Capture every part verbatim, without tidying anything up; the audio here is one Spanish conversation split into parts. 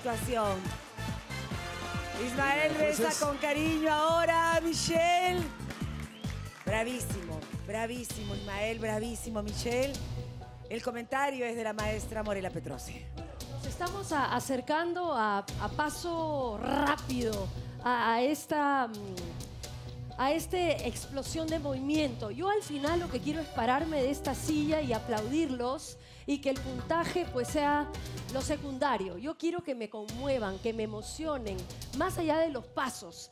Actuación. Israel besa con cariño ahora a Michelle. Bravísimo, bravísimo Ismael, bravísimo Michelle. El comentario es de la maestra Morella Petrozzi. Nos estamos a, acercando a, a paso rápido a, a esta a este explosión de movimiento. Yo al final lo que quiero es pararme de esta silla y aplaudirlos y que el puntaje pues sea lo secundario. Yo quiero que me conmuevan, que me emocionen, más allá de los pasos.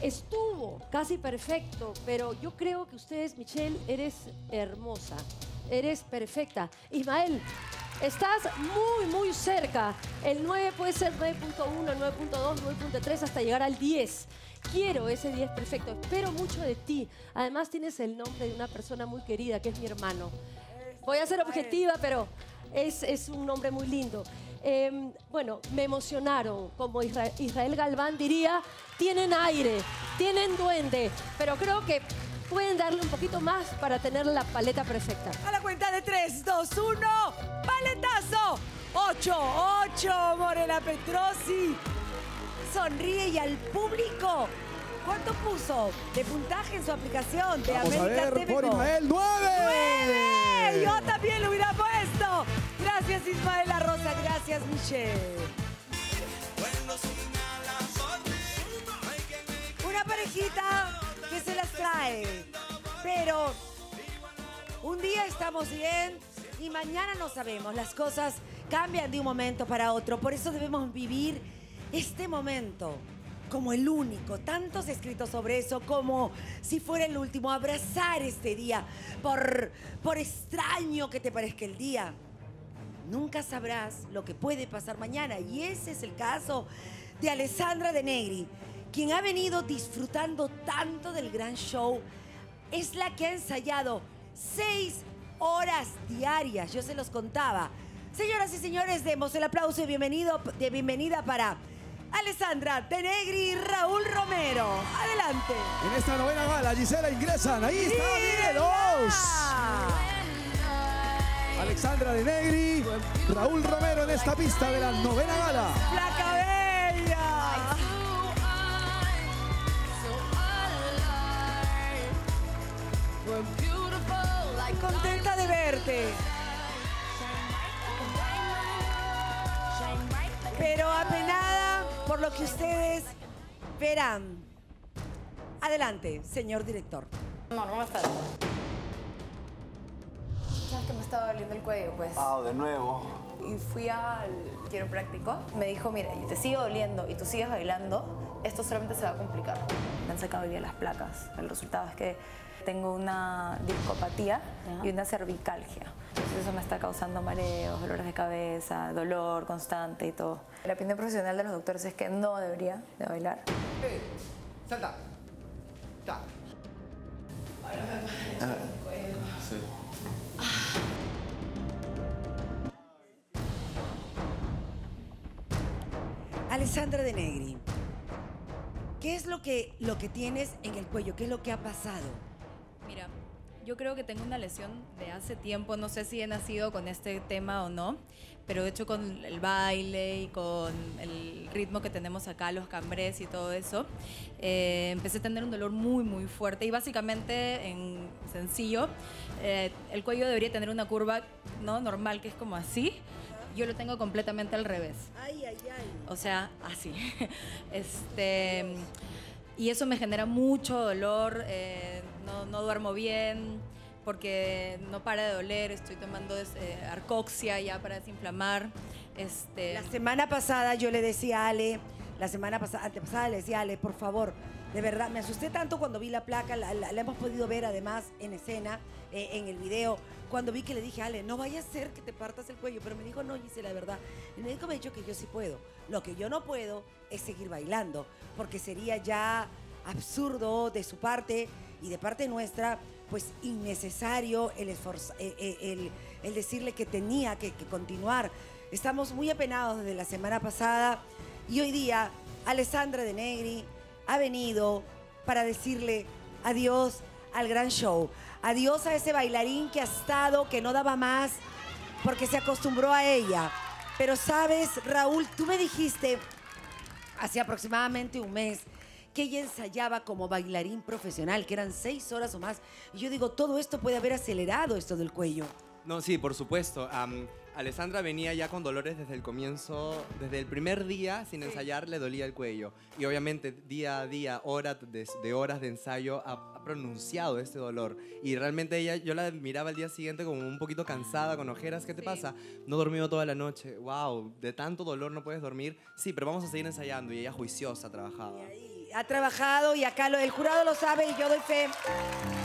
Estuvo casi perfecto, pero yo creo que ustedes, Michelle, eres hermosa, eres perfecta. Ismael, estás muy, muy cerca. El nueve puede ser nueve punto uno, nueve punto dos, nueve punto tres, hasta llegar al diez. Quiero ese diez perfecto, espero mucho de ti. Además, tienes el nombre de una persona muy querida, que es mi hermano. Voy a ser objetiva, pero es, es un nombre muy lindo. Eh, bueno, me emocionaron. Como Israel, Israel Galván diría, tienen aire, tienen duende, pero creo que pueden darle un poquito más para tener la paleta perfecta. A la cuenta de tres, dos, uno, paletazo. ocho, ocho, Morella Petrozzi. Sonríe y al público. ¿Cuánto puso de puntaje en su aplicación de Vamos América a ver, T V? Por Ismael, nueve. nueve. Yo también lo hubiera puesto. Gracias, Ismael La Rosa. Gracias, Michelle. Una parejita que se las trae. Pero un día estamos bien y mañana no sabemos. Las cosas cambian de un momento para otro. Por eso debemos vivir este momento como el único, tantos escritos sobre eso, como si fuera el último, abrazar este día, por, por extraño que te parezca el día. Nunca sabrás lo que puede pasar mañana, y ese es el caso de Alessandra De Negri, quien ha venido disfrutando tanto del gran show. Es la que ha ensayado seis horas diarias, yo se los contaba. Señoras y señores, demos el aplauso de, bienvenido, de bienvenida para Alessandra De Negri y Raúl Romero. Adelante. En esta novena gala, Gisela ingresan. Ahí está, mire, dos. Alessandra De Negri, Raúl Romero en esta pista de la novena gala. La cabella. Contenta de verte. Pero apenada por lo que ustedes verán. Adelante, señor director. No, no me está. ¿Sabes que me estaba doliendo el cuello? Pues. Ah, de nuevo. Y fui al quiropráctico. Me dijo, mira, y te sigue doliendo y tú sigues bailando, esto solamente se va a complicar. Me han sacado hoy día las placas. El resultado es que tengo una discopatía y una cervicalgia. Entonces eso me está causando mareos, dolores de cabeza, dolor constante y todo. La opinión profesional de los doctores es que no debería de bailar. Hey, salta. Ta. Ahora me parece el cuello. Sí. Ah. Alessandra De Negri, ¿qué es lo que, lo que tienes en el cuello? ¿Qué es lo que ha pasado? Mira, yo creo que tengo una lesión de hace tiempo, no sé si he nacido con este tema o no, pero de hecho con el baile y con el ritmo que tenemos acá, los cambrés y todo eso, eh, empecé a tener un dolor muy, muy fuerte y básicamente, en sencillo, eh, el cuello debería tener una curva, ¿no?, normal, que es como así. Yo lo tengo completamente al revés. Ay, ay, ay. O sea, así. este... Dios. Y eso me genera mucho dolor, eh, no, no duermo bien, porque no para de doler, estoy tomando eh, arcoxia ya para desinflamar. Este... La semana pasada yo le decía a Ale, la semana pasada, antepasada le decía a Ale, por favor, de verdad, me asusté tanto cuando vi la placa, la, la, la hemos podido ver además en escena, eh, en el video, cuando vi que le dije, Ale, no vaya a ser que te partas el cuello, pero me dijo, no, Gisela, la verdad, el médico me ha dicho que yo sí puedo, lo que yo no puedo es seguir bailando, porque sería ya absurdo de su parte y de parte nuestra, pues innecesario el, esforzo, el, el, el decirle que tenía que, que continuar. Estamos muy apenados desde la semana pasada y hoy día Alessandra De Negri ha venido para decirle adiós al gran show, adiós a ese bailarín que ha estado, que no daba más porque se acostumbró a ella. Pero sabes, Raúl, tú me dijiste hace aproximadamente un mes que ella ensayaba como bailarín profesional, que eran seis horas o más. Y yo digo, todo esto puede haber acelerado esto del cuello. No, sí, por supuesto. Um, Alessandra venía ya con dolores desde el comienzo, desde el primer día, sin ensayar, le dolía el cuello. Y obviamente, día a día, hora de, de horas de ensayo, ha, ha pronunciado este dolor. Y realmente ella, yo la miraba al día siguiente como un poquito cansada, con ojeras. ¿Qué te pasa? No he dormido toda la noche. Wow, de tanto dolor no puedes dormir. Sí, pero vamos a seguir ensayando. Y ella juiciosa, trabajaba. Ha trabajado y acá lo, el jurado lo sabe y yo doy fe.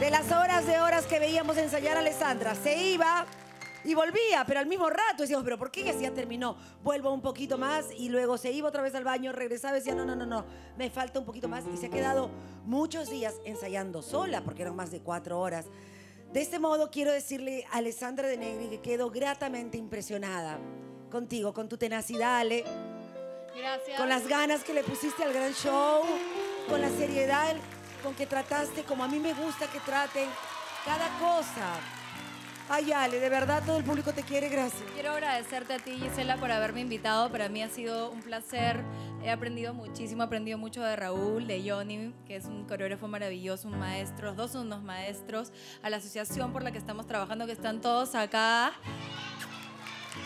De las horas de horas que veíamos ensayar a Alessandra, se iba y volvía, pero al mismo rato decíamos, pero ¿por qué ella ya terminó? Vuelvo un poquito más y luego se iba otra vez al baño, regresaba y decía, no, no, no, no, me falta un poquito más. Y se ha quedado muchos días ensayando sola porque eran más de cuatro horas. De este modo quiero decirle a Alessandra De Negri que quedo gratamente impresionada contigo, con tu tenacidad, Ale. Gracias. Con las ganas que le pusiste al gran show, con la seriedad con que trataste, como a mí me gusta que traten cada cosa. Ay, Ale, de verdad todo el público te quiere, gracias. Quiero agradecerte a ti, Gisela, por haberme invitado. Para mí ha sido un placer. He aprendido muchísimo, he aprendido mucho de Raúl, de Johnny, que es un coreógrafo maravilloso, un maestro. Los dos son unos maestros. A la asociación por la que estamos trabajando, que están todos acá.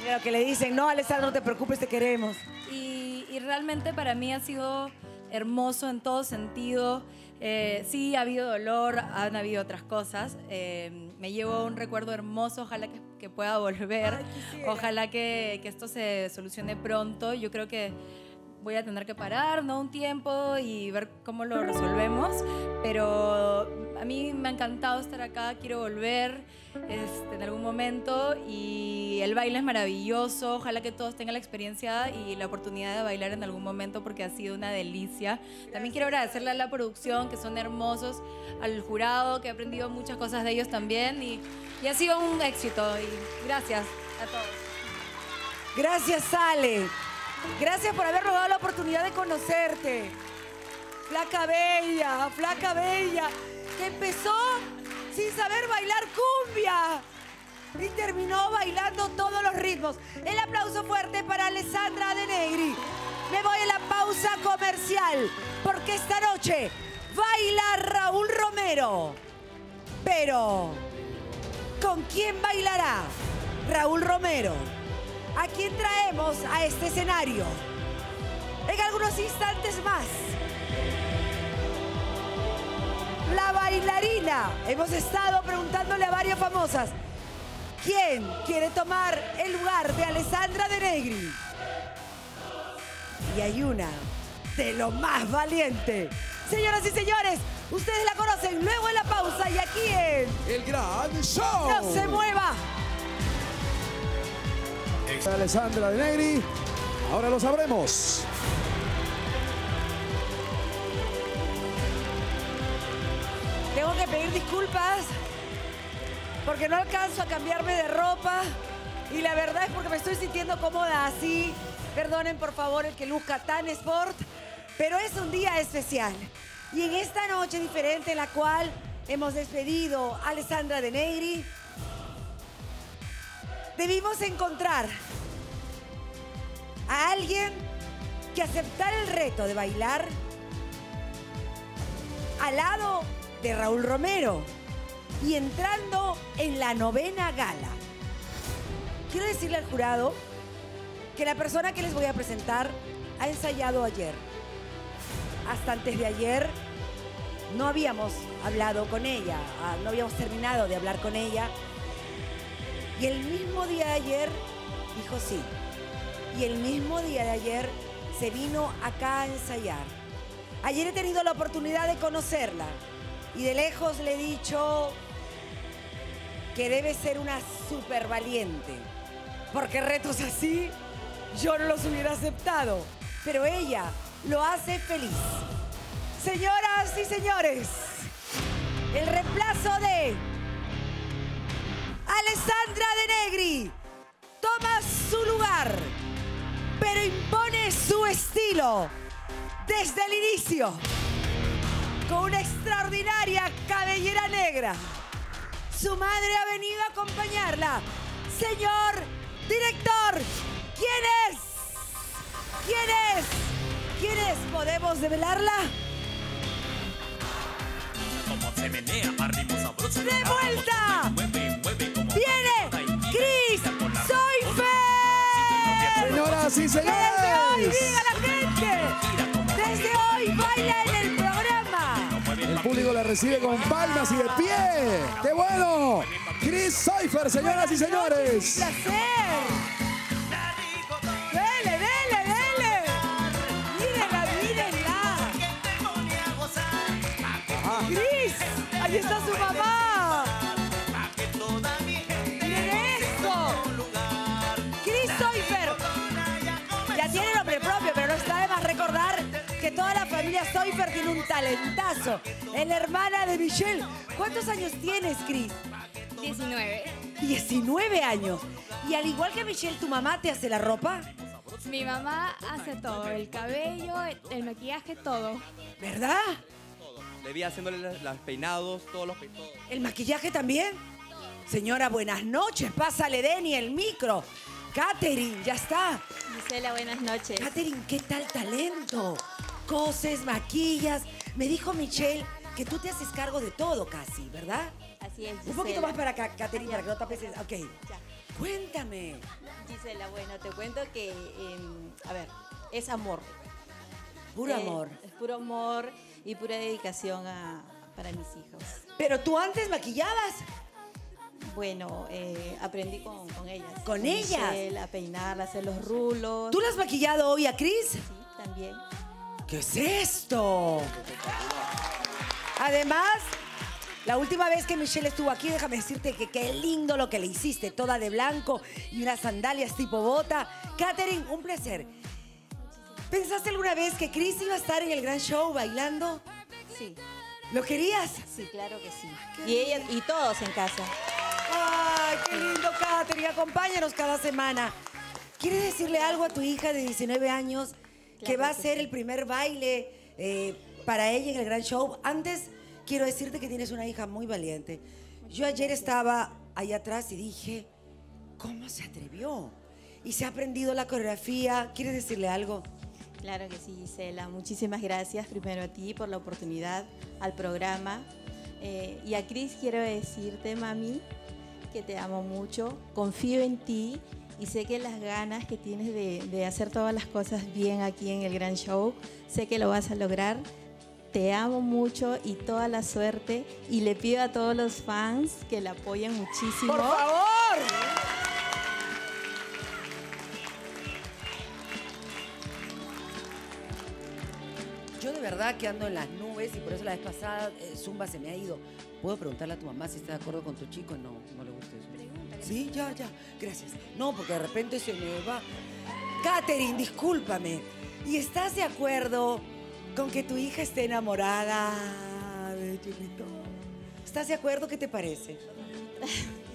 Mira lo que le dicen, no, Alessandra, no te preocupes, te queremos. Y, y realmente para mí ha sido hermoso en todo sentido. Eh, sí, ha habido dolor, han habido otras cosas. Eh, me llevo un recuerdo hermoso, ojalá que, que pueda volver. Ay, ojalá que, que esto se solucione pronto. Yo creo que voy a tener que parar, ¿no? Un tiempo y ver cómo lo resolvemos. Pero a mí me ha encantado estar acá, quiero volver este, en algún momento. Y el baile es maravilloso. Ojalá que todos tengan la experiencia y la oportunidad de bailar en algún momento porque ha sido una delicia. También quiero agradecerle a la producción, que son hermosos, al jurado, que he aprendido muchas cosas de ellos también. Y, y ha sido un éxito. Y gracias a todos. Gracias, Ale. Gracias por habernos dado la oportunidad de conocerte. Flaca bella, flaca bella, que empezó sin saber bailar cumbia y terminó bailando todos los ritmos. El aplauso fuerte para Alessandra De Negri. Me voy a la pausa comercial, porque esta noche baila Raúl Romero. Pero, ¿con quién bailará Raúl Romero? ¿A quién traemos a este escenario? En algunos instantes más. La bailarina. Hemos estado preguntándole a varias famosas. ¿Quién quiere tomar el lugar de Alessandra De Negri? Y hay una de lo más valiente. Señoras y señores, ustedes la conocen. Luego en la pausa y aquí en... El Gran Show. No se mueva. Alessandra De Negri, ahora lo sabremos. Tengo que pedir disculpas porque no alcanzo a cambiarme de ropa y la verdad es porque me estoy sintiendo cómoda así. Perdonen por favor el que luzca tan sport, pero es un día especial y en esta noche diferente en la cual hemos despedido a Alessandra De Negri, debimos encontrar a alguien que aceptara el reto de bailar al lado de Raúl Romero y entrando en la novena gala. Quiero decirle al jurado que la persona que les voy a presentar ha ensayado ayer, hasta antes de ayer, no habíamos hablado con ella, no habíamos terminado de hablar con ella. Y el mismo día de ayer dijo sí. Y el mismo día de ayer se vino acá a ensayar. Ayer he tenido la oportunidad de conocerla y de lejos le he dicho que debe ser una súper valiente, porque retos así yo no los hubiera aceptado, pero ella lo hace feliz. Señoras y señores, el reemplazo de Alessandra De Negri toma su lugar, pero impone su estilo desde el inicio, con una extraordinaria cabellera negra. Su madre ha venido a acompañarla. Señor director, ¿quién es? ¿Quién es? ¿Quién es? ¿Podemos develarla? Como se menea, arrimo sabroso. ¡De vuelta! Mueve, mueve, como ¡viene Chris Seifer! ¡Señoras y señores! ¡Viva la gente! Desde hoy baila en el programa. El público la recibe con palmas y de pie. ¡Qué bueno! Chris Seifer, señoras y señores. ¡Un placer! ¡Dele, dele, dele! ¡Mírenla, mírenla! ¡Chris! ¡Ahí está su mamá! ¡Miren esto! ¡Chris Seifer! Ya tiene nombre propio, pero no está de más recordar que toda la familia Seifer tiene un talentazo. Es la hermana de Michelle. ¿Cuántos años tienes, Chris? diecinueve. diecinueve años. Y al igual que Michelle, ¿tu mamá te hace la ropa? Mi mamá hace todo. El cabello, el, el maquillaje, todo. ¿Verdad? Todo. Le vi haciéndole los peinados, todos los peinados. ¿El maquillaje también? Señora, buenas noches. Pásale, Denny, el micro. Katherine, ya está. Gisela, buenas noches. Katherine, ¿qué tal talento? Coses, maquillas. Me dijo Michelle que tú te haces cargo de todo casi, ¿verdad? Así es, Gisela. Un poquito más para acá, Katherine, para que no tapes. Ok. Ya. Cuéntame. Gisela, bueno, te cuento que, eh, a ver, es amor. Puro eh, amor. Es puro amor y pura dedicación a, para mis hijos. ¿Pero tú antes maquillabas? Bueno, eh, aprendí con, con ellas. ¿Con, ¿Con ellas? Michelle, a peinar, a hacer los rulos. ¿Tú la has maquillado hoy a Chris? Sí, también. ¿Qué es esto? Además, la última vez que Michelle estuvo aquí, déjame decirte que qué lindo lo que le hiciste, toda de blanco y unas sandalias tipo bota. Katherine, un placer. ¿Pensaste alguna vez que Chris iba a estar en el Gran Show bailando? Sí. ¿Lo querías? Sí, claro que sí. Ay, y ella y todos en casa. ¡Ay, qué lindo, Katherine! Acompáñanos cada semana. ¿Quieres decirle algo a tu hija de diecinueve años? Claro que va a ser sí. el primer baile eh, para ella en el Gran Show. Antes, quiero decirte que tienes una hija muy valiente. Yo ayer estaba allá atrás y dije, ¿cómo se atrevió? Y se ha aprendido la coreografía. ¿Quieres decirle algo? Claro que sí, Gisela. Muchísimas gracias primero a ti por la oportunidad, al programa. Eh, y a Chris quiero decirte, mami, que te amo mucho, confío en ti. Y sé que las ganas que tienes de, de hacer todas las cosas bien aquí en el Gran Show, sé que lo vas a lograr. Te amo mucho y toda la suerte. Y le pido a todos los fans que la apoyen muchísimo. ¡Por favor! Yo de verdad que ando en las nubes y por eso la vez pasada eh, Zumba se me ha ido. ¿Puedo preguntarle a tu mamá si está de acuerdo con tu chico? No, no le gusta eso. Sí, ya, ya, gracias. No, porque de repente se me va. Katherine, discúlpame. ¿Y estás de acuerdo con que tu hija esté enamorada de Chiquito? ¿Estás de acuerdo? ¿Qué te parece?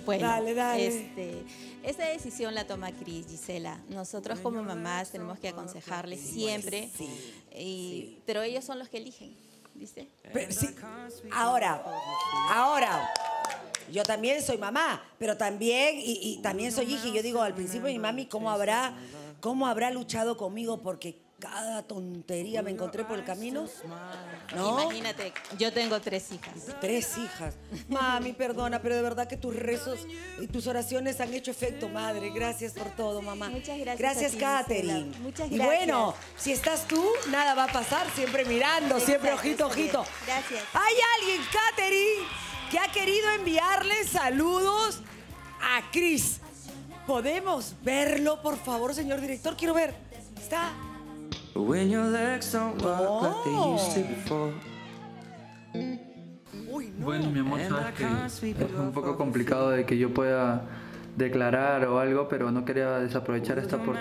Bueno, dale, dale. Este, esa decisión la toma Chris, Gisela. Nosotros como mamás tenemos que aconsejarles siempre, sí, y, sí. pero ellos son los que eligen, ¿viste? Pero, sí. Ahora, ahora... Yo también soy mamá, pero también, y, y también soy hija. Y yo digo, al principio mi mami, ¿cómo habrá, cómo habrá luchado conmigo? Porque cada tontería me encontré por el camino. ¿No? Imagínate, yo tengo tres hijas. Tres hijas. Mami, perdona, pero de verdad que tus rezos y tus oraciones han hecho efecto, madre. Gracias por todo, mamá. Muchas gracias. Gracias, Katherine. Muchas gracias. Y bueno, si estás tú, nada va a pasar. Siempre mirando, exacto, siempre ojito, ojito. Gracias. Hay alguien, Katherine, que ha querido enviarle saludos a Chris. ¿Podemos verlo, por favor, señor director? Quiero ver. Está... Oh. Uy, no. Bueno, mi amor, sabes que es un poco complicado de que yo pueda declarar o algo, pero no quería desaprovechar esta oportunidad.